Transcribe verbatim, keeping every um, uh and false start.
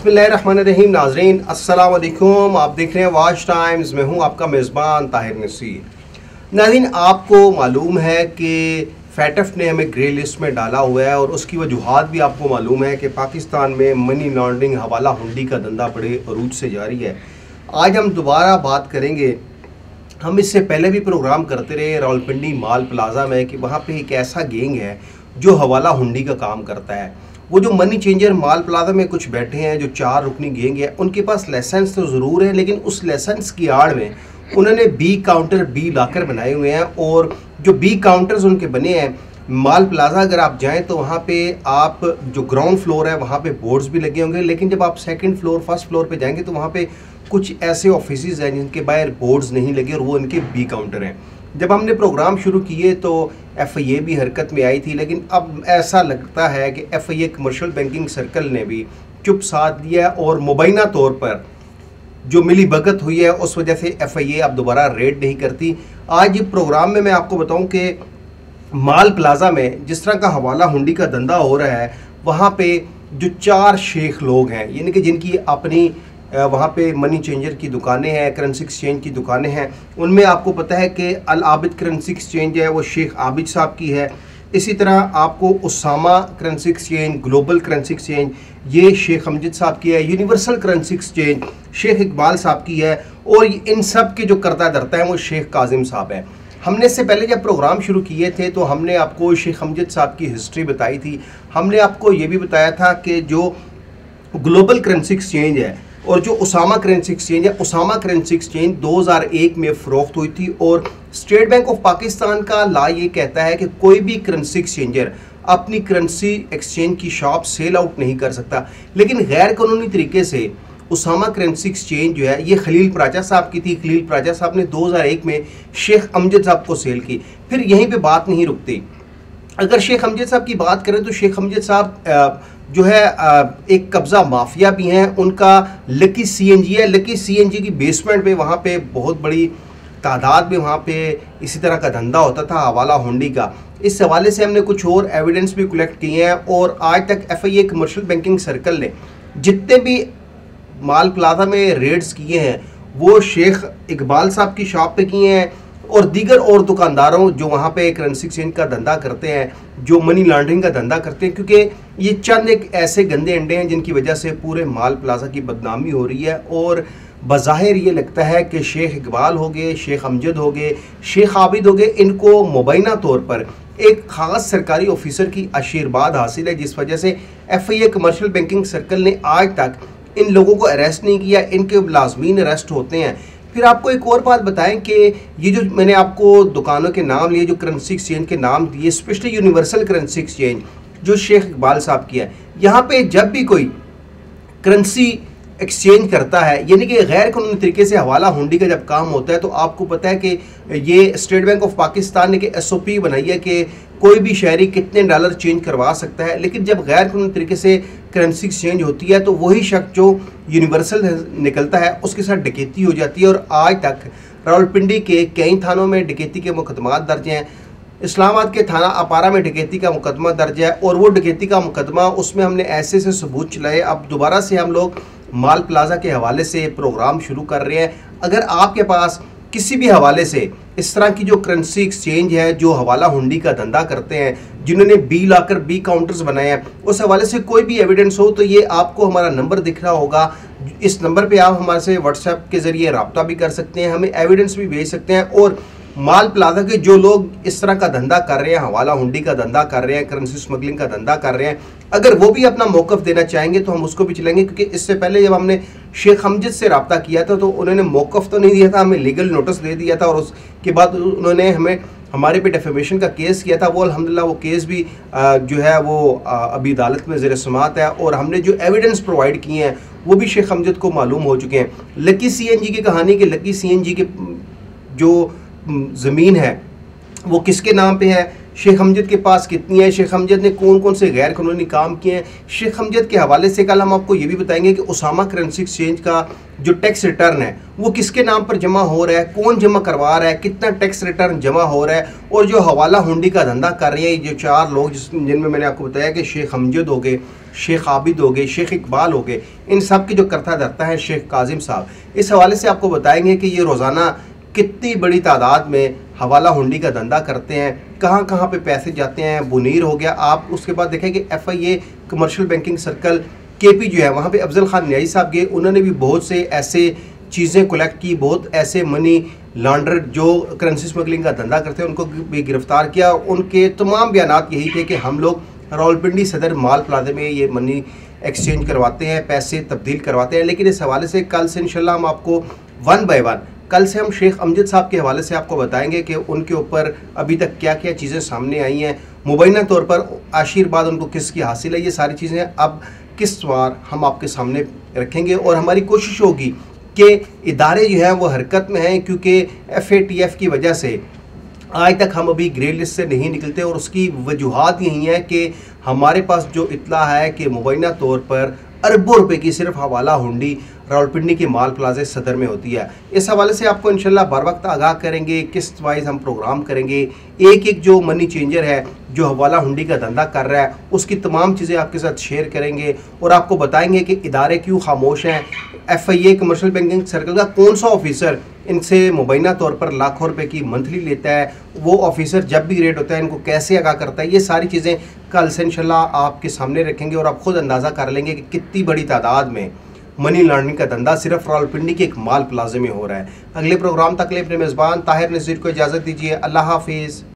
बिस्मिल्लाहिर्रहमानिर्रहीम। नाज़रीन अस्सलाम वालेकुम, आप देख रहे हैं वॉच टाइम्स, मैं हूं आपका मेज़बान ताहिर नसीर। नाज़रीन आपको मालूम है कि फैटफ ने हमें ग्रे लिस्ट में डाला हुआ है और उसकी वजूहत भी आपको मालूम है कि पाकिस्तान में मनी लॉन्ड्रिंग, हवाला हुंडी का धंधा बड़े अरूज से जारी है। आज हम दोबारा बात करेंगे, हम इससे पहले भी प्रोग्राम करते रहे रावलपिंडी माल प्लाज़ा में कि वहाँ पर एक ऐसा गैंग है जो हवाला हुंडी का काम करता है। वो जो मनी चेंजर माल प्लाजा में कुछ बैठे हैं, जो चार रुकनी गैंग है, उनके पास लाइसेंस तो ज़रूर है लेकिन उस लाइसेंस की आड़ में उन्होंने बी काउंटर, बी लाकर बनाए हुए हैं। और जो बी काउंटर्स उनके बने हैं माल प्लाजा, अगर आप जाएं तो वहाँ पे आप जो ग्राउंड फ्लोर है वहाँ पे बोर्ड्स भी लगे होंगे, लेकिन जब आप सेकंड फ्लोर, फर्स्ट फ्लोर पे जाएंगे तो वहाँ पे कुछ ऐसे ऑफिसेज हैं जिनके बाहर बोर्ड्स नहीं लगे और वो उनके बी काउंटर हैं। जब हमने प्रोग्राम शुरू किए तो एफ आई ए भी हरकत में आई थी, लेकिन अब ऐसा लगता है कि F I A commercial banking circle ने भी चुप साध लिया और मुबैना तौर पर जो मिली भगत हुई है उस वजह से एफ आई ए अब दोबारा रेड नहीं करती। आज प्रोग्राम में मैं आपको बताऊं कि माल प्लाज़ा में जिस तरह का हवाला हुंडी का धंधा हो रहा है, वहाँ पे जो चार शेख लोग हैं, यानी कि जिनकी अपनी वहाँ पे मनी चेंजर की दुकानें हैं, करेंसी एक्सचेंज की दुकानें हैं, उनमें आपको पता है कि अल आबिद करेंसी एक्सचेंज है वो शेख आबिद साहब की है। इसी तरह आपको Usama currency exchange, global currency exchange ये शेख अमजद साहब की है, universal currency exchange Sheikh Iqbal साहब की है, और इन सब के जो करता धरता है वो शेख काजिम साहब है। हमने इससे पहले जब प्रोग्राम शुरू किए थे तो हमने आपको शेख अमजद साहब की हिस्ट्री बताई थी। हमने आपको ये भी बताया था कि जो ग्लोबल करेंसी एक्सचेंज है और जो उसामा करेंसी एक्सचेंज है, उसामा करेंसी एक्सचेंज दो हज़ार एक में फ़रोख्त हुई थी और स्टेट बैंक ऑफ पाकिस्तान का ला ये कहता है कि कोई भी करेंसी एक्सचेंजर अपनी करेंसी एक्सचेंज की शॉप सेल आउट नहीं कर सकता। लेकिन गैर कानूनी तरीके से उसामा करेंसी एक्सचेंज जो है ये खलील राजा साहब की थी, खलील राजा साहब ने दो हज़ार एक में शेख अमजद साहब को सेल की। फिर यहीं पर बात नहीं रुकती, अगर शेख अमजद साहब की बात करें तो शेख अमजद साहब जो है एक कब्ज़ा माफिया भी हैं, उनका लकी सी एन जी है, लकी सी एन जी की बेसमेंट पे वहाँ पे बहुत बड़ी तादाद में वहाँ पे इसी तरह का धंधा होता था हवाला हुंडी का। इस हवाले से हमने कुछ और एविडेंस भी कलेक्ट किए हैं और आज तक F I A commercial banking circle ने जितने भी माल प्लाजा में रेड्स किए हैं वो शेख इकबाल साहब की शॉप पर किए हैं और दीगर और दुकानदारों जो वहाँ पे करेंसी एक्सचेंज का धंधा करते हैं, जो मनी लॉन्ड्रिंग का धंधा करते हैं, क्योंकि ये चंद एक ऐसे गंदे अंडे हैं जिनकी वजह से पूरे माल प्लाजा की बदनामी हो रही है। और बज़ाहिर ये लगता है कि शेख इकबाल हो गए, शेख अमजद हो गए, शेख आबिद हो गए, इनको मुबैना तौर पर एक ख़ास सरकारी ऑफिसर की आशीर्वाद हासिल है, जिस वजह से F I A commercial banking circle ने आज तक इन लोगों को अरेस्ट नहीं किया। इनके लाजमीन अरेस्ट होते हैं। फिर आपको एक और बात बताएं कि ये जो मैंने आपको दुकानों के नाम लिए, जो करेंसी एक्सचेंज के नाम दिए, स्पेशली यूनिवर्सल करेंसी एक्सचेंज जो शेख इकबाल साहब की है, यहाँ पे जब भी कोई करेंसी एक्सचेंज करता है यानी कि गैर कानूनी तरीके से हवाला हुंडी का जब काम होता है, तो आपको पता है कि ये स्टेट बैंक ऑफ पाकिस्तान ने कि एस ओ पी बनाई है कि कोई भी शहरी कितने डॉलर चेंज करवा सकता है। लेकिन जब गैर कानूनी तरीके से करेंसी एक्सचेंज होती है तो वही शख्स जो यूनिवर्सल निकलता है उसके साथ डकैती हो जाती है। और आज तक रावलपिंडी के कई थानों में डकैती के मुकदमात दर्ज हैं, इस्लामाबाद के थाना अपारा में डकैती का मुकदमा दर्ज है और वो डकैती का मुकदमा उसमें हमने ऐसे ऐसे सबूत चलाए। अब दोबारा से हम लोग माल प्लाजा के हवाले से प्रोग्राम शुरू कर रहे हैं। अगर आपके पास किसी भी हवाले से इस तरह की जो करेंसी एक्सचेंज है जो हवाला हुंडी का धंधा करते हैं, जिन्होंने बी लाकर बी काउंटर्स बनाए हैं, उस हवाले से कोई भी एविडेंस हो तो ये आपको हमारा नंबर दिख रहा होगा। इस नंबर पे आप हमारे से व्हाट्सएप के ज़रिए रब्ता भी कर सकते हैं, हमें एविडेंस भी भेज सकते हैं। और माल प्लाजा के जो लोग इस तरह का धंधा कर रहे हैं, हवाला हुंडी का धंधा कर रहे हैं, करेंसी स्मगलिंग का धंधा कर रहे हैं, अगर वो भी अपना मौक़िफ़ देना चाहेंगे तो हम उसको भी चलेंगे। क्योंकि इससे पहले जब हमने शेख अमजद से रब्ता किया था तो उन्होंने मौक़िफ़ तो नहीं दिया था, हमें लीगल नोटिस दे दिया था और उसके बाद उन्होंने हमें हमारे पे डिफेमेशन का केस किया था। वो अल्हम्दुलिल्लाह वो केस भी आ, जो है वो आ, अभी अदालत में ज़ेर समाअत है और हमने जो एविडेंस प्रोवाइड किए हैं वो भी शेख अमजद को मालूम हो चुके हैं। लकी सी एन जी की कहानी के लकी सी एन जी के जो ज़मीन है वो किसके नाम पे है, शेख अमजद के पास कितनी है, शेख अमजद ने कौन कौन से गैर कानूनी काम किए हैं। शेख अमजद के हवाले से कल हम आपको ये भी बताएंगे कि उसामा करेंसी एक्सचेंज का जो टैक्स रिटर्न है वो किसके नाम पर जमा हो रहा है, कौन जमा करवा रहा है, कितना टैक्स रिटर्न जमा हो रहा है। और जो हवाला हुंडी का धंधा कर रहे हैं जो चार लोग जिनमें मैंने आपको बताया कि शेख अमजद हो गए, शेख आबिद हो गए, शेख इकबाल हो गए, इन सब की जो करता धरता है शेख काजिम साहब, इस हवाले से आपको बताएंगे कि ये रोज़ाना कितनी बड़ी तादाद में हवाला हुंडी का धंधा करते हैं, कहाँ कहाँ पे पैसे जाते हैं। बुनीर हो गया, आप उसके बाद देखें कि F I A commercial banking circle के पी जो है वहाँ पे अफजल खान न्यायी साहब गए, उन्होंने भी बहुत से ऐसे चीज़ें कलेक्ट की, बहुत ऐसे मनी लॉन्डर जो करेंसी स्मगलिंग का धंधा करते हैं उनको भी गिरफ्तार किया। उनके तमाम बयानात यही थे कि हम लोग रावलपिंडी सदर माल प्लाजा में ये मनी एक्सचेंज करवाते हैं, पैसे तब्दील करवाते हैं। लेकिन इस हवाले से कल से इंशाल्लाह हम आपको वन बाय वन कल से हम शेख अमजद साहब के हवाले से आपको बताएंगे कि उनके ऊपर अभी तक क्या क्या चीज़ें सामने आई हैं, मुबैना तौर पर आशीर्वाद उनको किसकी हासिल है। ये सारी चीज़ें अब किस बार हम आपके सामने रखेंगे और हमारी कोशिश होगी कि इदारे जो हैं वो हरकत में हैं, क्योंकि एफ ए टी एफ की वजह से आज तक हम अभी ग्रे लिस्ट से नहीं निकलते। और उसकी वजूहत यही है कि हमारे पास जो इतला है कि मुबैना तौर पर अरबों रुपए की सिर्फ हवाला हुंडी रावलपिंडी के माल प्लाजा सदर में होती है। इस हवाले से आपको इंशाल्लाह बर वक्त आगाह करेंगे, किस्त वाइज हम प्रोग्राम करेंगे, एक एक जो मनी चेंजर है जो हवाला हुंडी का धंधा कर रहा है उसकी तमाम चीज़ें आपके साथ शेयर करेंगे और आपको बताएंगे कि इदारे क्यों खामोश हैं। F I A commercial banking circle का कौन सा ऑफिसर इनसे मुबैना तौर पर लाखों रुपए की मंथली लेता है, वो ऑफिसर जब भी ग्रेड होता है इनको कैसे आगाह करता है। ये सारी चीज़ें कल से इंशाल्लाह आपके सामने रखेंगे और आप खुद अंदाज़ा कर लेंगे कि कितनी बड़ी तादाद में मनी लॉन्ड्रिंग का धंधा सिर्फ रावलपिंडी के एक माल प्लाजे में हो रहा है। अगले प्रोग्राम तक अपने मेज़बान ताहिर नसीर को इजाज़त दीजिए। अल्लाह हाफिज़।